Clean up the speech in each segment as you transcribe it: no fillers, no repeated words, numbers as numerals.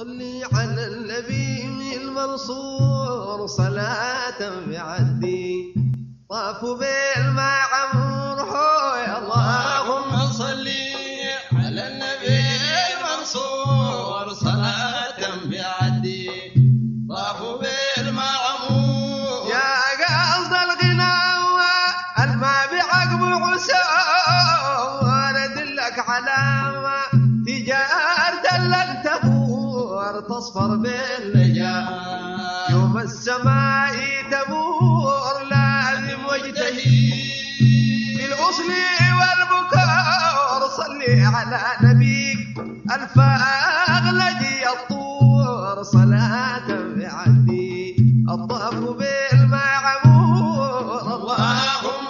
صلي على النبي المنصور صلاة بعدي طافوا بالمعمور حوي اللهم صلي على النبي المنصور صلاة بعدي طافوا بالمعمور يا قصد الغنى الما بعقب عسو وانا دلك علامة تجار دلك تبور تصفر بالنجار يوم السماء تبور لازم وجدهي بالغسل والبكور صلي على نبيك الفاغ لدي الطور صلاة بعدي الطاف بالمعمور اللهم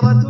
وصل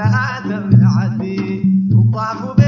آدم عدي وطاف